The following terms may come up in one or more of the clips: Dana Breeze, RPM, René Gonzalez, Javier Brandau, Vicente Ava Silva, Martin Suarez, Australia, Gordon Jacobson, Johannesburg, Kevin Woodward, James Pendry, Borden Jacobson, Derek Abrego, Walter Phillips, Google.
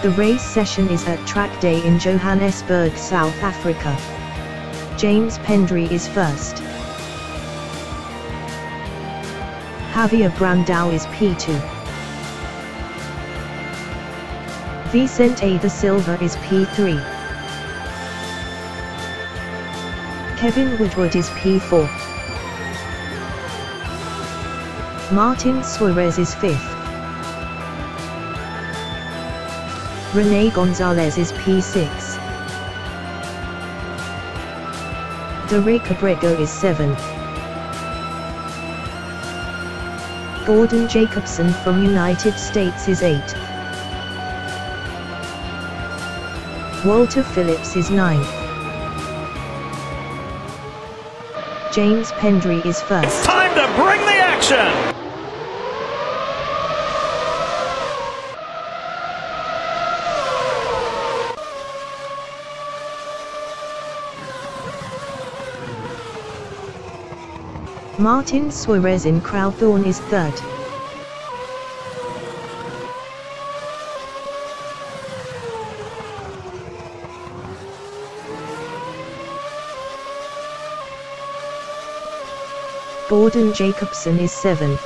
The race session is at track day in Johannesburg, South Africa. James Pendry is first. Javier Brandau is P2. Vicente Ava Silva is P3. Kevin Woodward is P4. Martin Suarez is 5th. René Gonzalez is P6. Derek Abrego is 7th. Gordon Jacobson from United States is 8th. Walter Phillips is 9th. James Pendry is 1st. Time to bring the action! Martin Suarez in Crowthorne is 3rd. Borden Jacobson is 7th.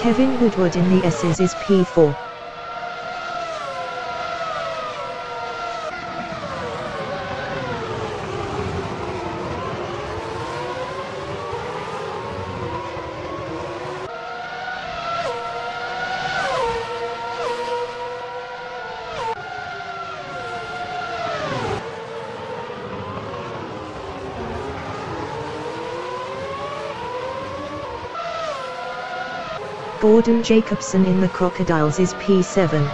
Kevin Woodward in the S's is P4. Gordon Jacobson in the Crocodiles is P7.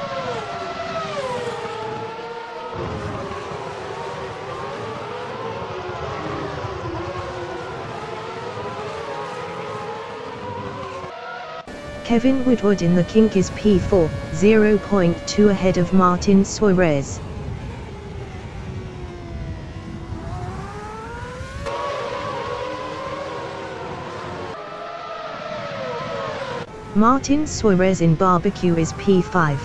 Kevin Woodward in the Kink is P4, 0.2 ahead of Martin Suarez. Martin Suarez in Barbecue is P5.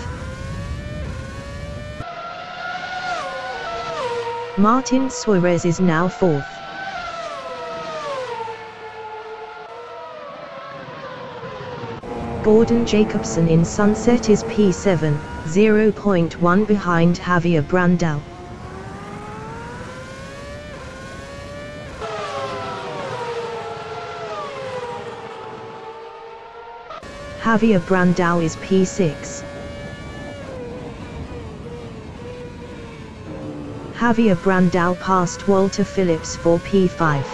Martin Suarez is now 4th. Gordon Jacobson in Sunset is P7, 0.1 behind Javier Brandau. Javier Brandau is P6. Javier Brandau passed Walter Phillips for P5.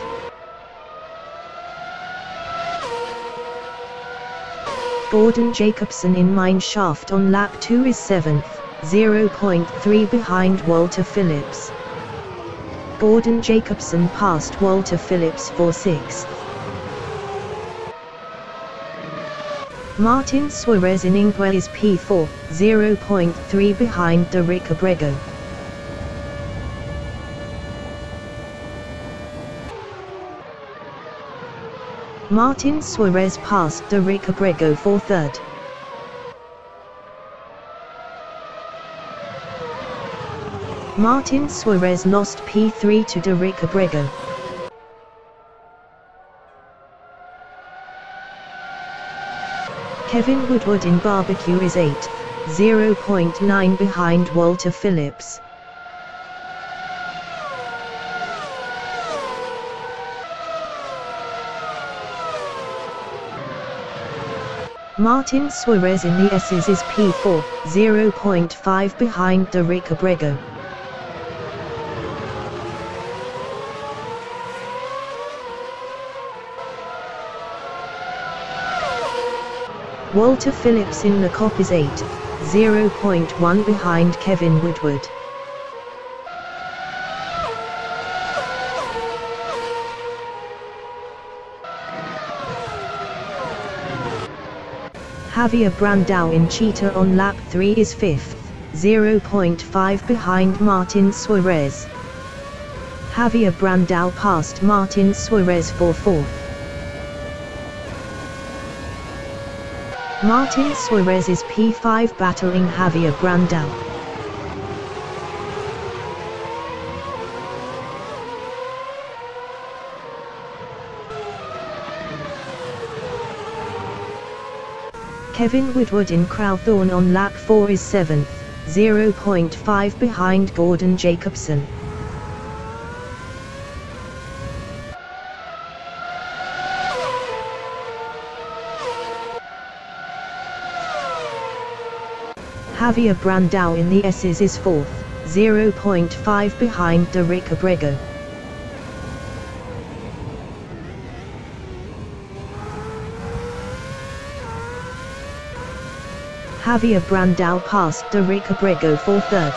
Borden Jacobson in Mineshaft on lap 2 is 7th, 0.3 behind Walter Phillips. Borden Jacobson passed Walter Phillips for 6th. Martin Suarez in Ingwe is P4, 0.3 behind Derek Abrego. Martin Suarez passed Derek Abrego for 3rd. Martin Suarez lost P3 to Derek Abrego. Kevin Woodward in Barbecue is 8th, 0.9 behind Walter Phillips. Martin Suarez in the S's is P4, 0.5 behind Derek Abrego. Walter Phillips in the Kop is 8th, 0.1 behind Kevin Woodward. Javier Brandau in Cheetah on lap 3 is 5th, 0.5 behind Martin Suarez. Javier Brandau passed Martin Suarez for fourth. Martin Suarez is P5 battling Javier Brandau. Kevin Woodward in Crowthorne on lap 4 is 7th, 0.5 behind Gordon Jacobson. Javier Brandau in the S's is 4th, 0.5 behind Derek Abrego. Javier Brandau passed Derek Abrego for 3rd.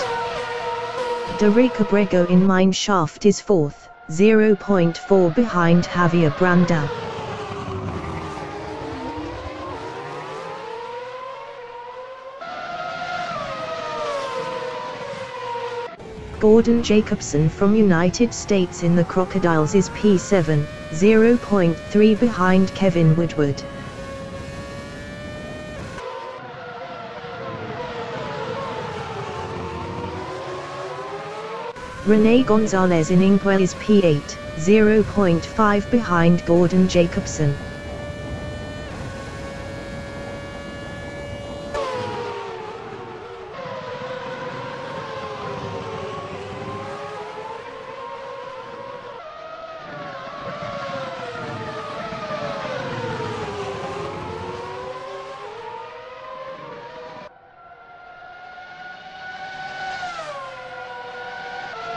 Derek Abrego in Mineshaft is 4th, 0.4 behind Javier Brandau. Gordon Jacobson from United States in the Crocodiles is P7, 0.3 behind Kevin Woodward. René Gonzalez in Inkwell is P8, 0.5 behind Gordon Jacobson.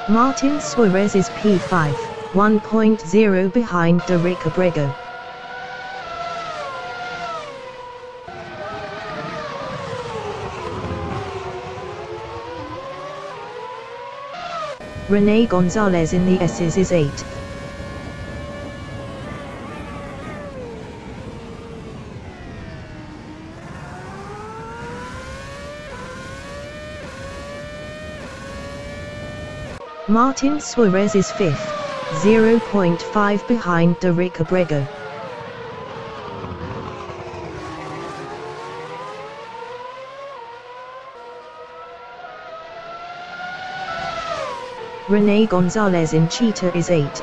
Martin Suarez is P5, 1.0 behind Derek Abrego. René Gonzalez in the S's is 8th. Martin Suarez is 5th, 0.5 behind Derek Abrego. René Gonzalez in Cheetah is 8th.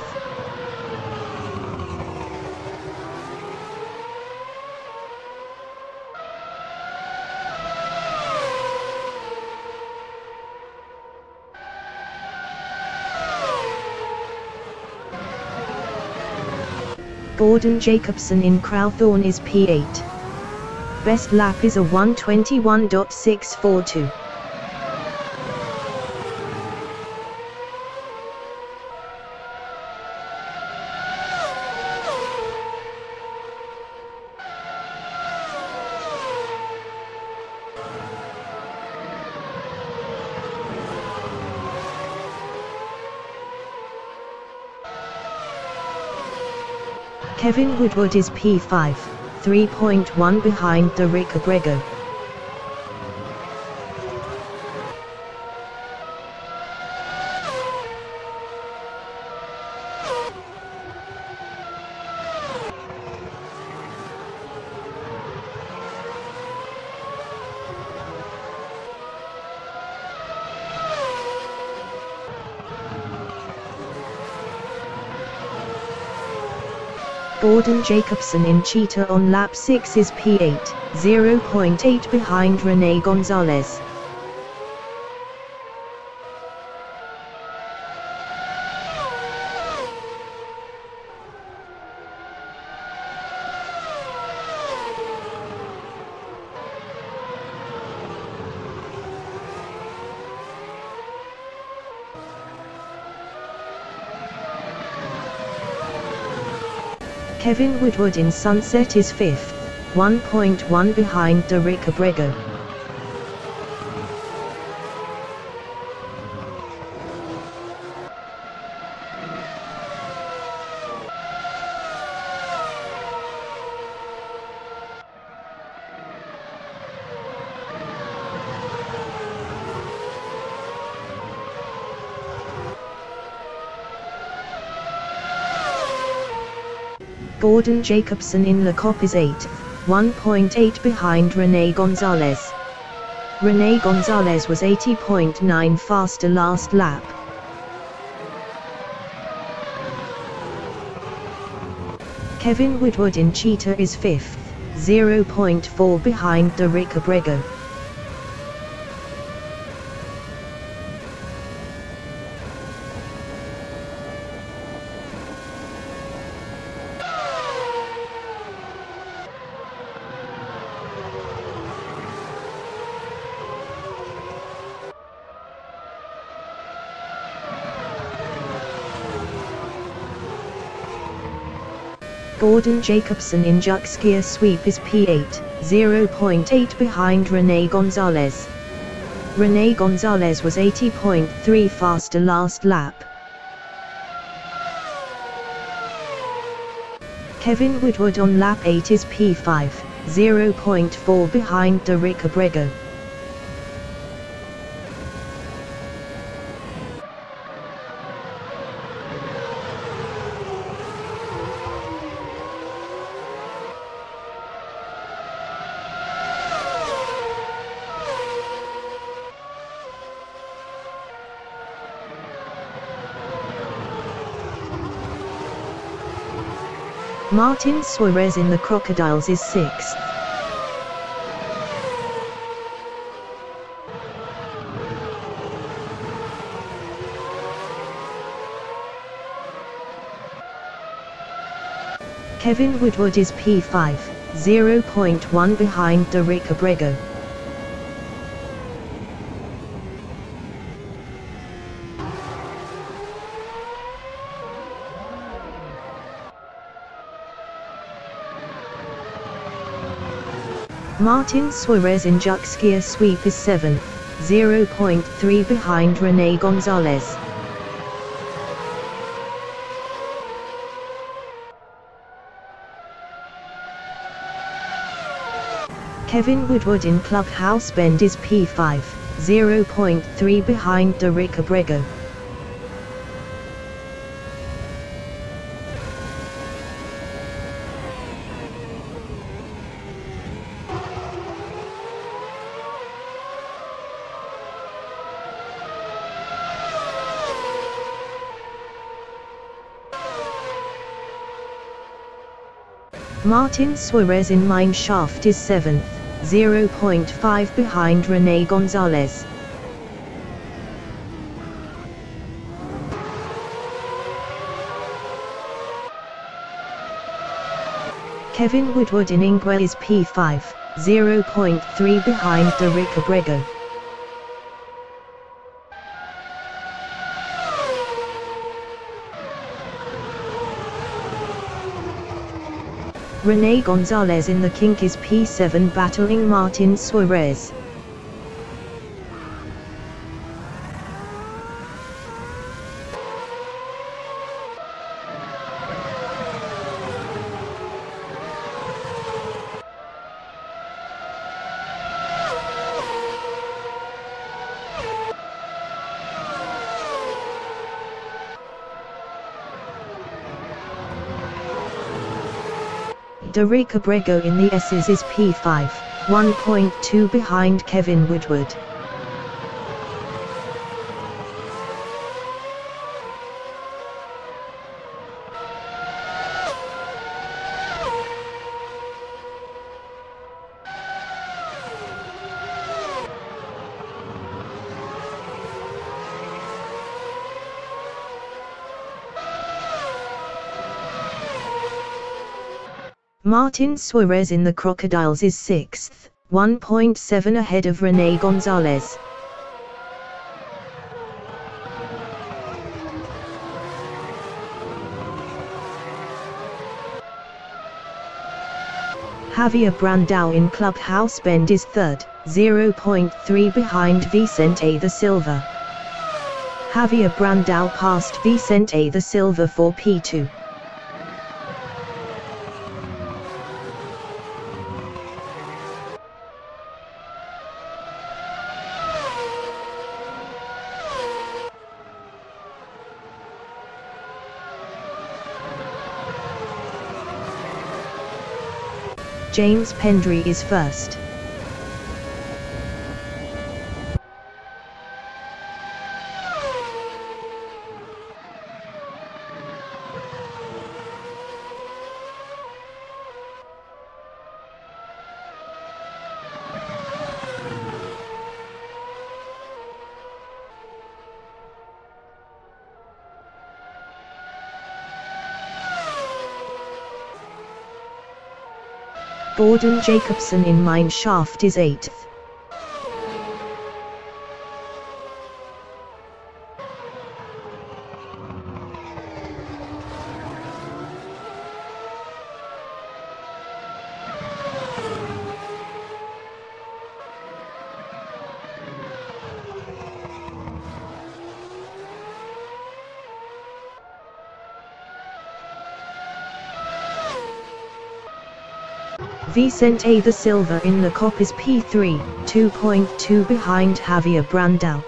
Gordon Jacobson in Crowthorne is P8. Best lap is a 1:21.642. Kevin Woodward is P5, 3.1 behind Derek Abrego. Gordon Jacobson in Cheetah on lap 6 is P8, 0.8 behind René Gonzalez. Kevin Woodward in Sunset is 5th, 1.1 behind Derek Abrego. Borden Jacobson in La Copa is 8th, 1.8 behind René Gonzalez. René Gonzalez was 80.9 faster last lap. Kevin Woodward in Cheetah is 5th, 0.4 behind Derek Abrego. Gordon Jacobson in Juxkia sweep is P8, 0.8 behind René Gonzalez. René Gonzalez was 80.3 faster last lap. Kevin Woodward on lap 8 is P5, 0.4 behind Derek Abrego. Martin Suarez in the Crocodiles is 6th. Kevin Woodward is P5, 0.1 behind Derek Abrego. Martin Suarez in Juxkia sweep is 7th, 0.3 behind René Gonzalez. Kevin Woodward in Clubhouse Bend is P5, 0.3 behind Derek Abrego. Martin Suarez in Mineshaft is 7th, 0.5 behind René Gonzalez. Kevin Woodward in Ingwe is P5, 0.3 behind Derek Abrego. René Gonzalez in the Kink is P7 battling Martin Suarez. Derek Abrego in the S's is P5, 1.2 behind Kevin Woodward. Martin Suarez in the Crocodiles is 6th, 1.7 ahead of René Gonzalez. Javier Brandau in Clubhouse Bend is 3rd, 0.3 behind Vicente Ava Silva. Javier Brandau passed Vicente Ava Silva for P2. James Pendry is first. Gordon Jacobson in mineshaft is 8th. Vicente Ava Silva in the Cop is P3, 2.2 behind Javier Brandau.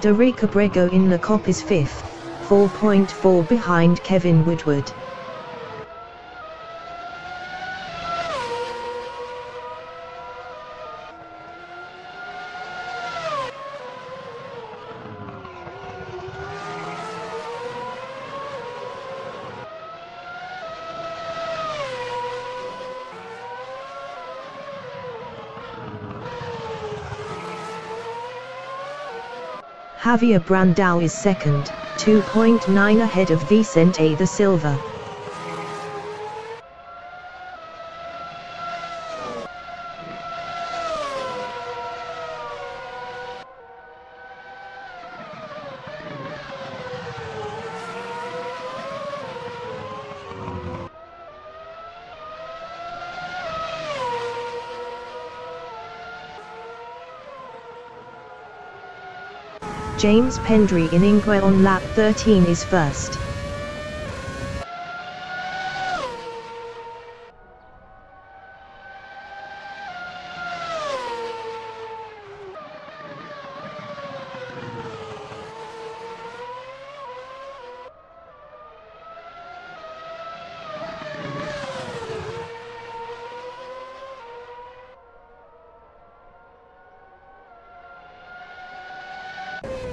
Derek Abrego in the Cop is 5th, 4.4 behind Kevin Woodward. Javier Brandau is second, 2.9 ahead of Vicente Ava Silva. James Pendry in Ingwe on lap 13 is first.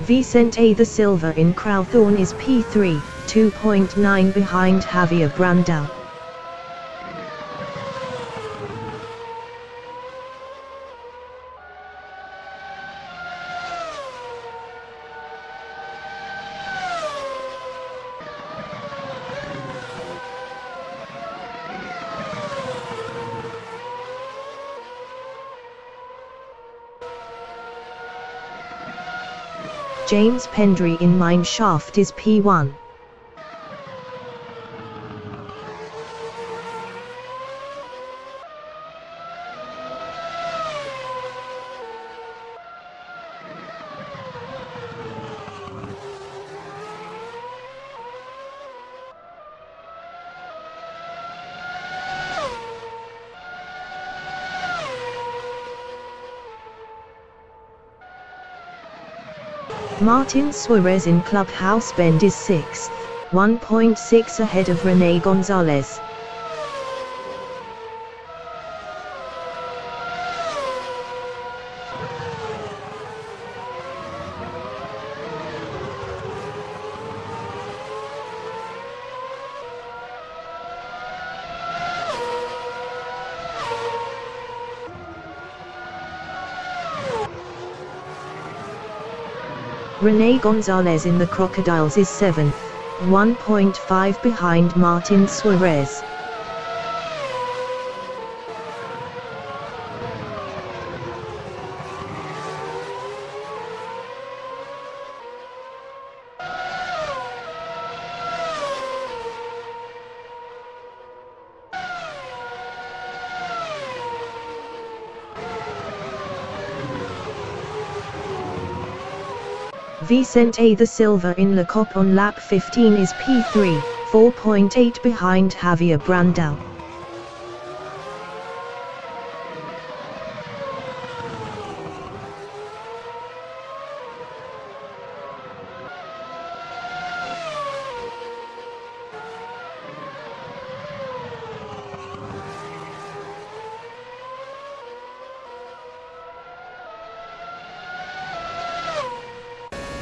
Vicente Ava Silva in Crowthorne is P3, 2.9 behind Javier Brandau. James Pendry in mineshaft is P1. Martin Suarez in Clubhouse Bend is 6th, 1.6 ahead of René Gonzalez. René Gonzalez in the Crocodiles is 7th, 1.5 behind Martin Suarez. Vicente Ava Silva in La Copa on lap 15 is P3, 4.8 behind Javier Brandau.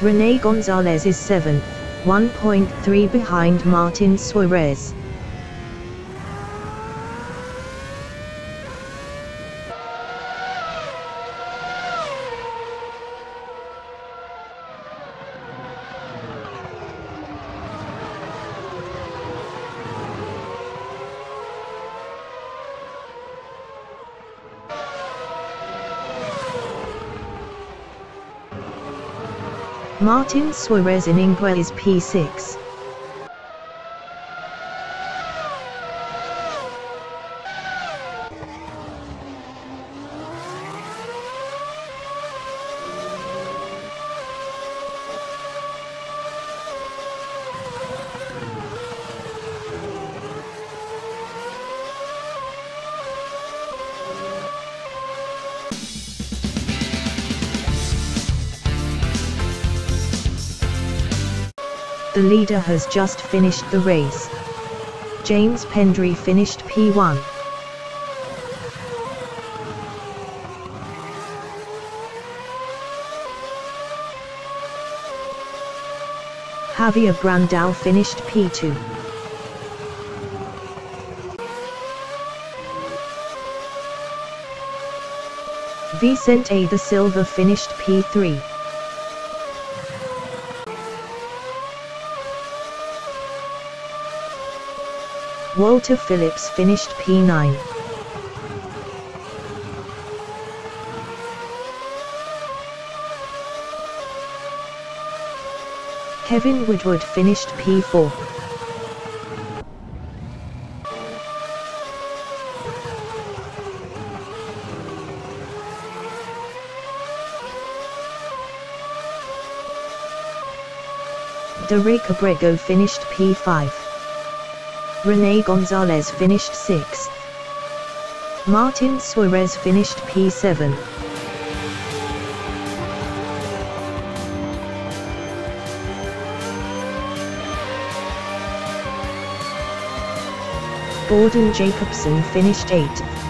René Gonzalez is 7th, 1.3 behind Martin Suarez. Martin Suarez in Ingwe is P6. The leader has just finished the race. James Pendry finished P1. Javier Brandau finished P2. Vicente Ava Silva finished P3. Walter Phillips finished P9. Kevin Woodward finished P4. Derek Abrego finished P5. René Gonzalez finished 6th. Martin Suarez finished P7. Borden Jacobson finished 8th.